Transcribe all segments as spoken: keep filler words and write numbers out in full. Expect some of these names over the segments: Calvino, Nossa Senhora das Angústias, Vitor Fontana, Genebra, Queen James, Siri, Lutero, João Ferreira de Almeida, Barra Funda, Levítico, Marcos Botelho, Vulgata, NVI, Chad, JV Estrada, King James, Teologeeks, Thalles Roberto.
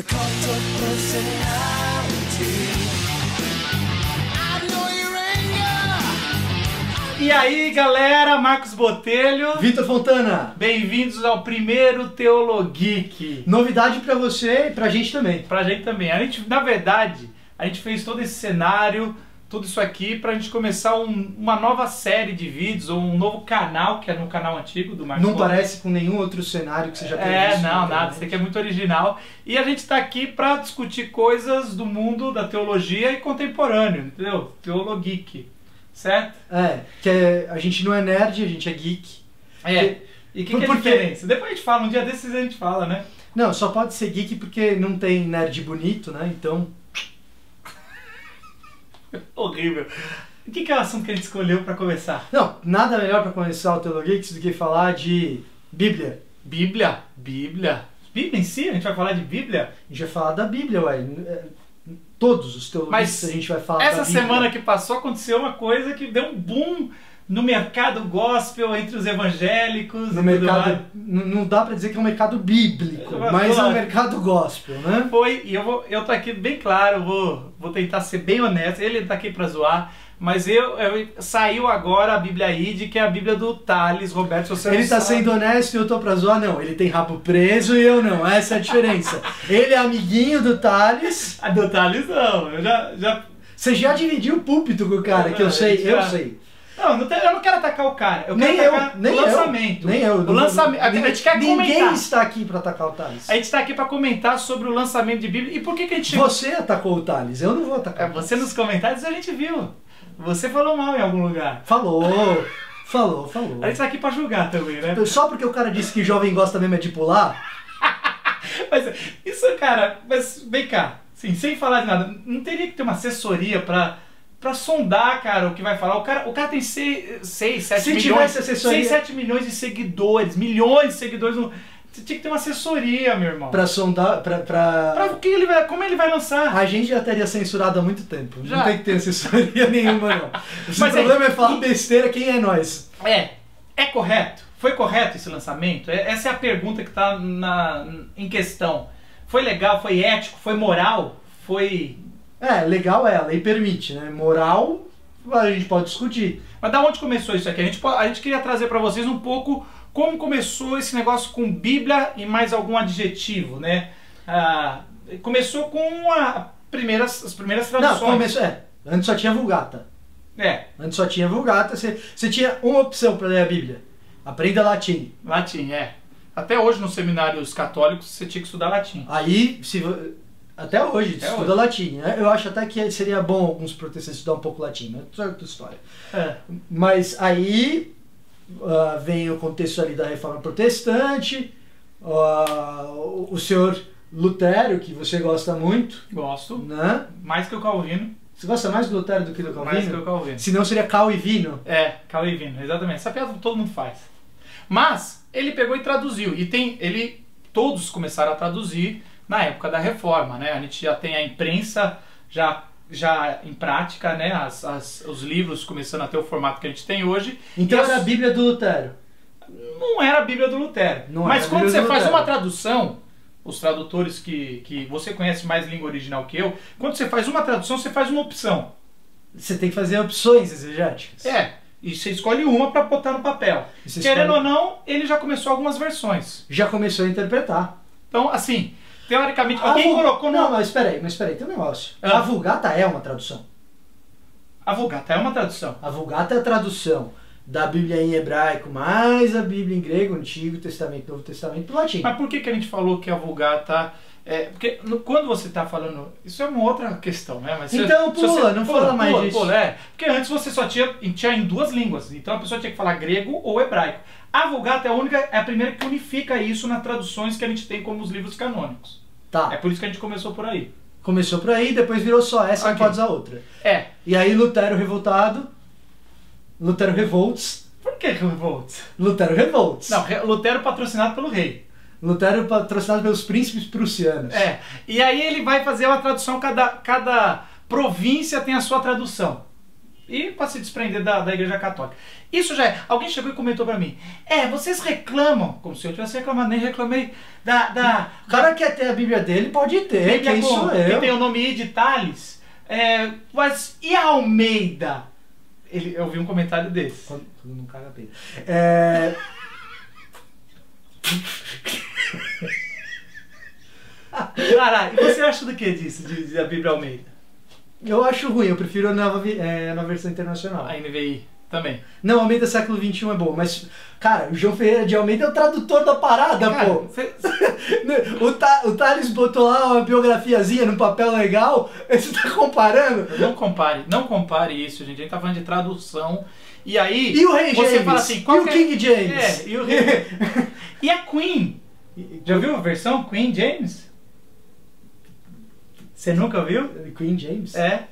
The cult of personality. I know your anger. E aí galera, Marcos Botelho, Vitor Fontana, bem-vindos ao primeiro Teologeek. Novidade pra você e pra gente também. Pra gente também, a gente, na verdade, a gente fez todo esse cenário, tudo isso aqui pra gente começar um, uma nova série de vídeos, ou um novo canal, que é no canal antigo do Marcos. Não Botelho. Parece com nenhum outro cenário que você já tem é, visto. É, não, nada, isso aqui é muito original. E a gente tá aqui pra discutir coisas do mundo da teologia e contemporâneo, entendeu? Teologeek, certo? É, que é, a gente não é nerd, a gente é geek. É, que, e o que, que é a diferença? Depois a gente fala, um dia desses a gente fala, né? Não, só pode ser geek porque não tem nerd bonito, né, então... Horrível. O que, que é o assunto que a gente escolheu para começar? Não, nada melhor para começar o Teologeeks do que falar de Bíblia. Bíblia? Bíblia? Bíblia em si? A gente vai falar de Bíblia? A gente vai falar da Bíblia, ué. Todos os Teologeeks a gente vai falar da Bíblia. Essa semana que passou aconteceu uma coisa que deu um boom no mercado gospel, entre os evangélicos... No mercado, não dá pra dizer que é um mercado bíblico, eu, mas claro, é um mercado gospel, né? Foi, e eu, vou, eu tô aqui bem claro, vou, vou tentar ser bem honesto, ele tá aqui pra zoar, mas eu, eu saiu agora a Bíblia I D, que é a Bíblia do Thalles Roberto. Você ele tá sendo honesto e eu tô pra zoar? Não, ele tem rabo preso e eu não, essa é a diferença. Ele é amiguinho do Thalles. A do Thalles não, eu já... já... Você já dividiu o púlpito com o cara, não, que eu sei, já... eu sei. Não, não tem, eu não quero atacar o cara. Eu nem quero eu, atacar nem o lançamento. Eu, nem eu. O lançamento, a gente quer comentar. Ninguém está aqui para atacar o Thalles. A gente está aqui para comentar sobre o lançamento de Bíblia. E por que, que a gente... Você atacou o Thalles, eu não vou atacar. É, você nos comentários a gente viu. Você falou mal em algum lugar. Falou, falou, falou. A gente está aqui para julgar também, né? Só porque o cara disse que jovem gosta mesmo é de pular? Mas isso, cara... Mas vem cá. Sim, sem falar de nada. Não teria que ter uma assessoria para... Pra sondar, cara, o que vai falar. O cara, o cara tem seis, sete milhões de seguidores, milhões de seguidores. No... Você tinha que ter uma assessoria, meu irmão. Pra sondar, pra... Pra, pra que ele vai, como ele vai lançar? A gente já teria censurado há muito tempo. Já. Não tem que ter assessoria nenhuma, não. Mas o problema é, é falar besteira, quem é nós. É, é correto? Foi correto esse lançamento? Essa é a pergunta que tá na, em questão. Foi legal, foi ético, foi moral, foi... É, legal é, a lei permite, né? Moral, a gente pode discutir. Mas da onde começou isso aqui? A gente, a gente queria trazer para vocês um pouco como começou esse negócio com Bíblia e mais algum adjetivo, né? Ah, começou com a primeiras, as primeiras traduções. Não, começou, é, antes só tinha Vulgata. É. Antes só tinha Vulgata, você, você tinha uma opção para ler a Bíblia. Aprenda latim. Latim, é. Até hoje nos seminários católicos você tinha que estudar latim. Aí, se... Até hoje, Até estuda hoje. latim, né? Eu acho até que seria bom alguns protestantes estudar um pouco latim, mas é outra história. É. Mas aí uh, vem o contexto ali da Reforma Protestante, uh, o senhor Lutero, que você gosta muito. Gosto, né? Mais que o Calvino. Você gosta mais do Lutero do que do Calvino? Mais que o Calvino. Senão seria Calvino. É, Calvino, exatamente. Essa piada todo mundo faz. Mas ele pegou e traduziu, e tem ele todos começaram a traduzir, na época da Reforma, né? A gente já tem a imprensa já, já em prática, né? As, as, os livros começando a ter o formato que a gente tem hoje. Então as... era a Bíblia do Lutero? Não era a Bíblia do Lutero. Não Mas quando você faz Lutero. uma tradução, os tradutores que, que você conhece mais língua original que eu, quando você faz uma tradução, você faz uma opção. Você tem que fazer opções exegéticas. É. E você escolhe uma para botar no papel. Querendo escolhe... ou não, ele já começou algumas versões. Já começou a interpretar. Então, assim... Teoricamente, a alguém vul... colocou... No... Não, mas espera aí, mas espera aí, tem um negócio. Ah. A Vulgata é uma tradução. A Vulgata é uma tradução. A Vulgata é a tradução da Bíblia em hebraico, mais a Bíblia em grego, Antigo Testamento, Novo Testamento, para o latim. Mas por que, que a gente falou que a Vulgata... É, porque no, quando você está falando... Isso é uma outra questão, né? Mas então você, pula, você, não pula, fala mais pula, disso. Pula, é, porque antes você só tinha, tinha em duas línguas. Então a pessoa tinha que falar grego ou hebraico. A Vulgata é a única, é a primeira que unifica isso nas traduções que a gente tem como os livros canônicos. Tá. É por isso que a gente começou por aí. Começou por aí, depois virou só essa okay. e pode usar outra. É. E aí Lutero revoltado... Lutero Revolts. Por que Revolts? Lutero Revolts. Não, Lutero patrocinado pelo rei. Lutero patrocinado pelos príncipes prussianos. É, e aí ele vai fazer uma tradução, cada, cada província tem a sua tradução. E para se desprender da, da Igreja Católica. Isso já é. Alguém chegou e comentou para mim. É, vocês reclamam, como se eu tivesse reclamado, nem reclamei, da... da... O cara quer ter a Bíblia dele, pode ter, que é isso eu. Ele tem o nome de Thalles. É, mas e a Almeida? Ele, eu vi um comentário desse. Quando não caga bem. É... Caralho, e você acha do que disso, de, de a Bíblia Almeida? Eu acho ruim, eu prefiro a nova, é, a nova versão internacional. A N V I também. Não, Almeida século vinte e um é boa, mas, cara, o João Ferreira de Almeida é o tradutor da parada, cara, pô. Cê... o, Tha o Thalles botou lá uma biografiazinha num papel legal, você tá comparando? Não compare, não compare isso, gente. A gente tá falando de tradução. E aí, e o Rei você James? Fala assim, qual e o King James? É, e o Rei E a Queen? Já viu a versão Queen James? Você nunca viu? Queen James? É.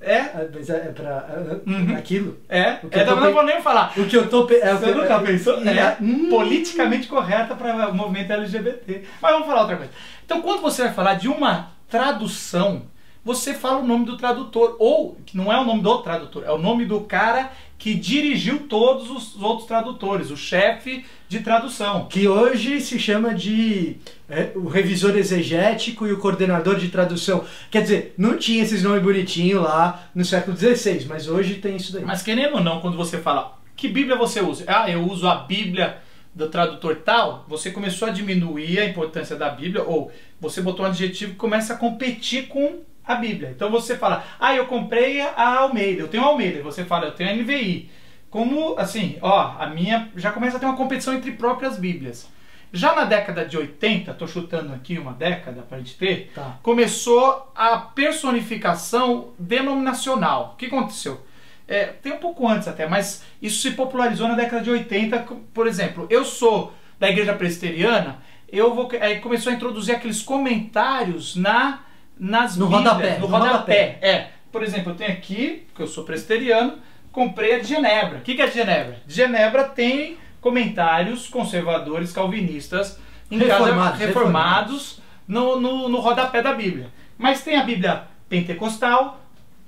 É. Mas é pra... Uhum. Aquilo. É. O que é, eu tô não pe... vou nem falar. O que eu tô... Pe... É, você eu... nunca pensou? É, é. Hum. Politicamente correta para o movimento L G B T. Mas vamos falar outra coisa. Então, quando você vai falar de uma tradução, você fala o nome do tradutor. Ou, que não é o nome do tradutor, é o nome do cara que dirigiu todos os outros tradutores. O chefe de tradução. Que hoje se chama de... É, o revisor exegético e o coordenador de tradução. Quer dizer, não tinha esses nomes bonitinhos lá no século dezesseis, mas hoje tem isso daí. Mas querendo ou não, quando você fala, que Bíblia você usa? Ah, eu uso a Bíblia do tradutor tal. Você começou a diminuir a importância da Bíblia, ou você botou um adjetivo que começa a competir com a Bíblia. Então você fala, ah, eu comprei a Almeida, eu tenho a Almeida. Você fala, eu tenho a N V I. Como, assim, ó, a minha já começa a ter uma competição entre próprias Bíblias. Já na década de oitenta, estou chutando aqui uma década para a gente ter, tá, começou a personificação denominacional. O que aconteceu? É, tem um pouco antes até, mas isso se popularizou na década de oitenta. Por exemplo, eu sou da Igreja Presbiteriana, eu vou, é, começou a introduzir aqueles comentários na, nas no Bíblias, rodapé, no, no rodapé. rodapé. É. Por exemplo, eu tenho aqui, porque eu sou presbiteriano, comprei a de Genebra. O que é de Genebra? De Genebra tem... comentários conservadores, calvinistas, em reformados, casa, reformados, reformados. No, no, no rodapé da Bíblia. Mas tem a Bíblia pentecostal,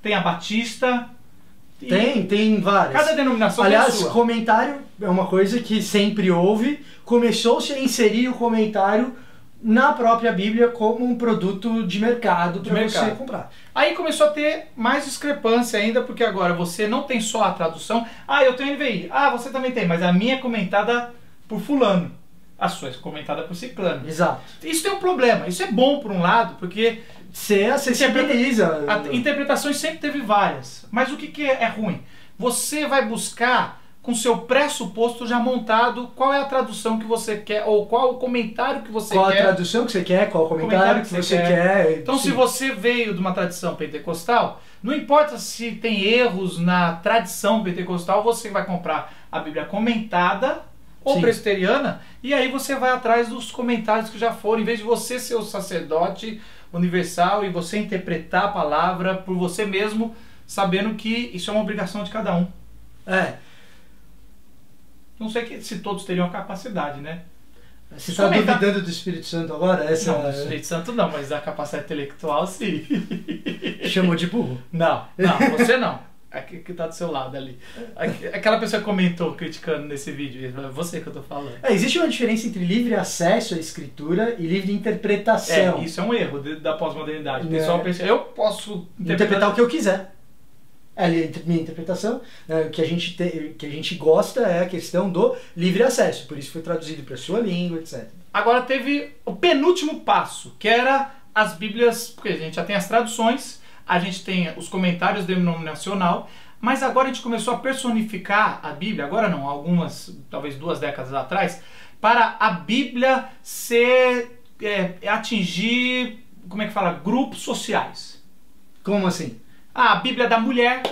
tem a batista... Tem, e... tem várias. Cada denominação tem a sua. Aliás, comentário é uma coisa que sempre houve. Começou-se a inserir o comentário na própria Bíblia como um produto de mercado para você comprar. Aí começou a ter mais discrepância ainda, porque agora você não tem só a tradução. Ah, eu tenho N V I. Ah, você também tem, mas a minha é comentada por fulano. A sua é comentada por ciclano. Exato. Isso tem um problema. Isso é bom por um lado, porque... Você acessibiliza. A interpretações sempre teve várias. Mas o que, que é ruim? Você vai buscar... com seu pressuposto já montado, qual é a tradução que você quer, ou qual o comentário que você quer. Qual a tradução que você quer, qual o comentário que você quer. Então, se você veio de uma tradição pentecostal, não importa se tem erros na tradição pentecostal, você vai comprar a Bíblia comentada ou presbiteriana, e aí você vai atrás dos comentários que já foram, em vez de você ser o sacerdote universal e você interpretar a palavra por você mesmo, sabendo que isso é uma obrigação de cada um. É. Não sei que, se todos teriam a capacidade, né? Você está duvidando do Espírito Santo agora? Essa... Não, do Espírito Santo não, mas da capacidade intelectual sim. Chamou de burro? Não, não, você não. Aqui que está do seu lado ali. Aquela pessoa comentou criticando nesse vídeo, é você que eu estou falando. É, existe uma diferença entre livre acesso à escritura e livre interpretação. É, isso é um erro da pós-modernidade. O pessoal pensa, eu posso interpretar... interpretar o que eu quiser. É, minha interpretação, né, o que a gente te, que a gente gosta é a questão do livre acesso, por isso foi traduzido para a sua língua, etcétera. Agora teve o penúltimo passo, que era as Bíblias, porque a gente já tem as traduções, a gente tem os comentários denominacional, mas agora a gente começou a personificar a Bíblia, agora não, algumas, talvez duas décadas atrás, para a Bíblia ser, é, atingir, como é que fala, grupos sociais. Como assim? Ah, a Bíblia da mulher.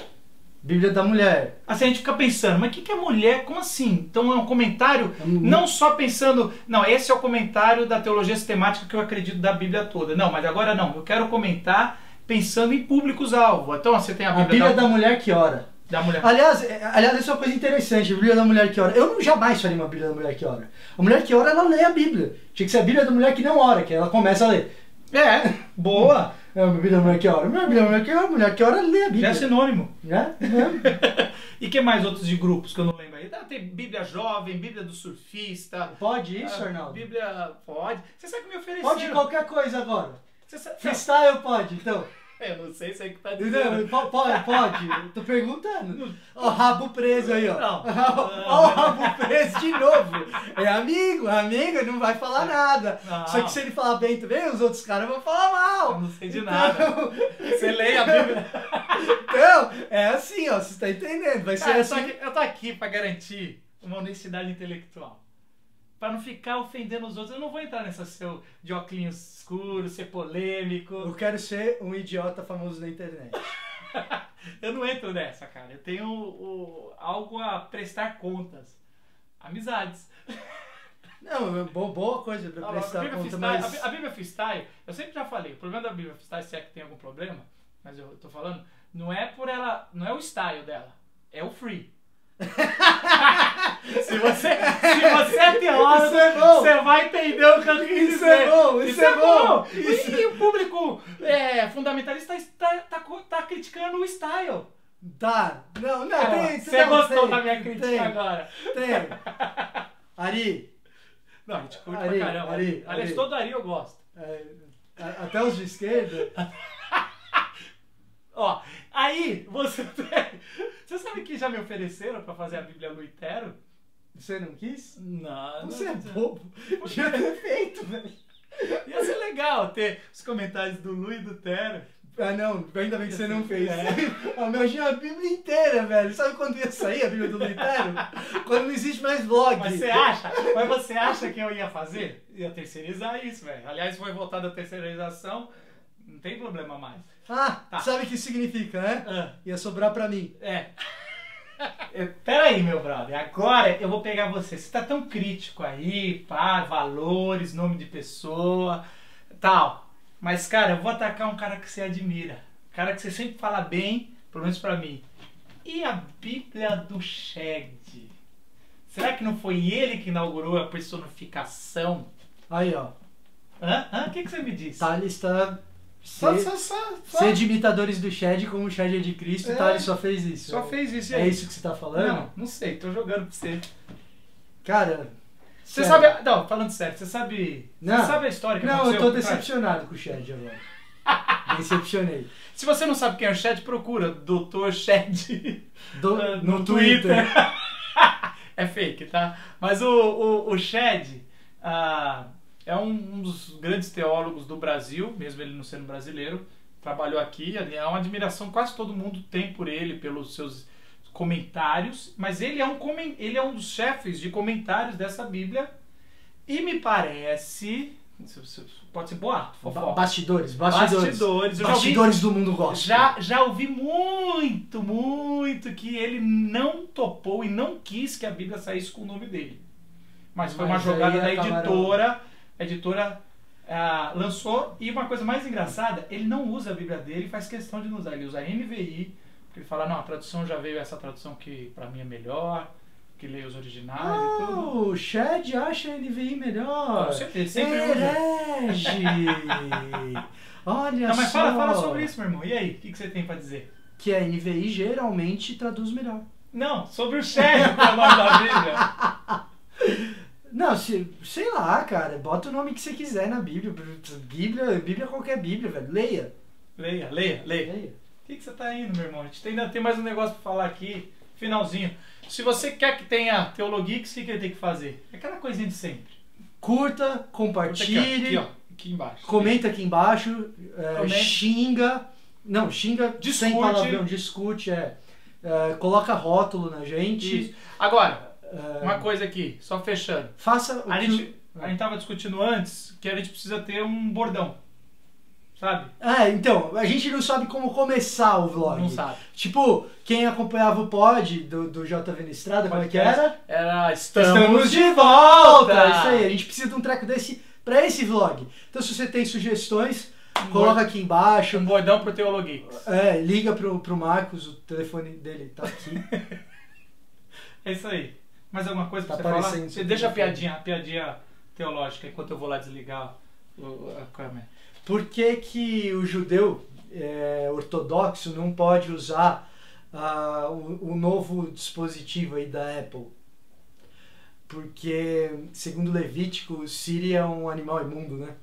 Bíblia da mulher. Assim, a gente fica pensando, mas o que, que é mulher? Como assim? Então é um comentário, é um... não só pensando... Não, esse é o comentário da teologia sistemática que eu acredito da Bíblia toda. Não, mas agora não. Eu quero comentar pensando em públicos-alvo. Então você tem a Bíblia, a Bíblia da... da mulher que ora. Da mulher. Aliás, aliás, isso é uma coisa interessante. A Bíblia da mulher que ora. Eu não jamais faria uma Bíblia da mulher que ora. A mulher que ora, ela lê a Bíblia. Tinha que ser a Bíblia da mulher que não ora, que ela começa a ler. É, boa. É, minha Bíblia, mulher que ora. Minha Bíblia, mulher que ora, mulher que ora lê a Bíblia. Já é sinônimo. Né? É. E que mais outros de grupos que eu não lembro aí? Dá, tem Bíblia Jovem, Bíblia do Surfista. Pode isso, a, Arnaldo? Bíblia pode. Você sabe que me ofereceram. Pode qualquer coisa agora. Você sabe... Freestyle pode, então. Eu não sei se é que tá dizendo. Não, pode, pode. Eu tô perguntando. Ó, o rabo preso aí, ó. Não. Ó, o rabo preso de novo. É amigo, amigo, ele não vai falar nada. Não. Só que se ele falar bem também, os outros caras vão falar mal. Eu não sei de então... nada. Você lê a Bíblia. Então, é assim, ó. Você tá entendendo. Vai ser cara, assim. Eu tô, aqui, eu tô aqui pra garantir uma honestidade intelectual. Pra não ficar ofendendo os outros. Eu não vou entrar nessa seu de óculos escuro, ser polêmico. Eu quero ser um idiota famoso na internet. Eu não entro nessa, cara. Eu tenho o, algo a prestar contas. Amizades. Não, boa coisa pra ah, prestar a conta, mas... A Bíblia Freestyle, eu sempre já falei, o problema da Bíblia Freestyle, se é que tem algum problema, mas eu tô falando, não é por ela, não é o style dela, é o free. Se você, se você é teólogo, você é vai entender o que eu quis dizer. Isso é bom, isso, isso é bom. bom. Isso. E o público é, fundamentalista está tá, tá criticando o style. Tá, não, não. Cara, tem, você não, gostou tem, da minha crítica tem, agora? Tem. Ari. Não, a gente curte Ari, pra caramba. Ari, Ari. Aliás, Ari. Todo Ari eu gosto. É, até os de esquerda. Ó, aí você tem... Você sabe que já me ofereceram pra fazer a Bíblia Lutero? Você não quis? Não. Você não, é bobo. Já ter feito, velho. Ia ser legal ter os comentários do Lu e do Tero. Ah, não. Ainda bem que você não fez. É. Imagina a Bíblia inteira, velho. Sabe quando ia sair a Bíblia do Lutero? Quando não existe mais vlog. Mas você acha? Mas você acha que eu ia fazer? Ia terceirizar isso, velho. Aliás, foi voltado à terceirização. Não tem problema mais. Ah, tá. Sabe o que significa, né? Ah. Ia sobrar pra mim. É. Eu, peraí, meu brother. Agora eu vou pegar você. Você tá tão crítico aí, pá, valores, nome de pessoa, tal. Mas, cara, eu vou atacar um cara que você admira. Um cara que você sempre fala bem, pelo menos pra mim. E a Bíblia do Chad? Será que não foi ele que inaugurou a personificação? Aí, ó. Hã? Hã? O que, que você me disse? Thalles tá... Ser, só, só, só. ser de imitadores do Chad, como o Chad é de Cristo, é, tá? Ele só fez isso. Só fez isso. E é aí? Isso que você tá falando? Não, não sei. Tô jogando pra você. Cara... Você sabe... A, não, falando sério. Você sabe... Não. Você sabe a história que não, aconteceu? Não, eu tô decepcionado com o Chad agora. Decepcionei. Se você não sabe quem é o Chad, procura doutor Chad do, no, no Twitter. Twitter. É fake, tá? Mas o, o, o Chad... Ah, é um, um dos grandes teólogos do Brasil, mesmo ele não sendo brasileiro, trabalhou aqui, é uma admiração, quase todo mundo tem por ele, pelos seus comentários, mas ele é um, ele é um dos chefes de comentários dessa Bíblia, e me parece, pode ser boato, fofoca. Bastidores, bastidores, bastidores, bastidores ouvi, do mundo gospel. Já, já ouvi muito, muito que ele não topou e não quis que a Bíblia saísse com o nome dele, mas foi mas uma jogada da editora... Camarão. A editora uh, lançou, e uma coisa mais engraçada, ele não usa a Bíblia dele, faz questão de não usar, ele usa a N V I, porque ele fala, não, a tradução já veio, essa tradução que pra mim é melhor, que leio os originais oh, e tudo. O Chad acha a N V I melhor. Ele sempre usa. Olha não, mas só. Fala, fala sobre isso, meu irmão, e aí, o que, que você tem pra dizer? Que a N V I geralmente traduz melhor. Não, sobre o Chad, o nome da Bíblia. Não, se, sei lá, cara, bota o nome que você quiser na Bíblia, Bíblia, Bíblia qualquer Bíblia, velho, leia. Leia, leia, leia. leia. O que, que você tá indo, meu irmão? A gente tem, ainda tem mais um negócio pra falar aqui, finalzinho. Se você quer que tenha Teologeeks, o que, que ele tem que fazer? Aquela coisinha de sempre. Curta, compartilhe. Curta aqui, ó, aqui, ó, aqui embaixo. Comenta aqui embaixo, é, xinga, não, xinga discute. Sem palavrão, discute, é, é, coloca rótulo na gente. Isso. Agora... Uma coisa aqui, só fechando. Faça o a, que... gente, a gente tava discutindo antes que a gente precisa ter um bordão. Sabe? É, então, a gente não sabe como começar o vlog. Não sabe. Tipo, quem acompanhava o pod do, do J V Estrada, como é que era? Era Estamos, Estamos de volta. volta! Isso aí, a gente precisa de um treco desse pra esse vlog. Então, se você tem sugestões, um coloca aqui embaixo. Um bordão pro Teologeeks. É, liga pro, pro Marcos, o telefone dele tá aqui. É isso aí. Mais alguma coisa pra tá você falar? Você deixa a piadinha, a piadinha teológica enquanto eu vou lá desligar a câmera. Por que que o judeu é, ortodoxo não pode usar ah, o, o novo dispositivo aí da Apple? Porque, segundo Levítico, Siri é um animal imundo, né?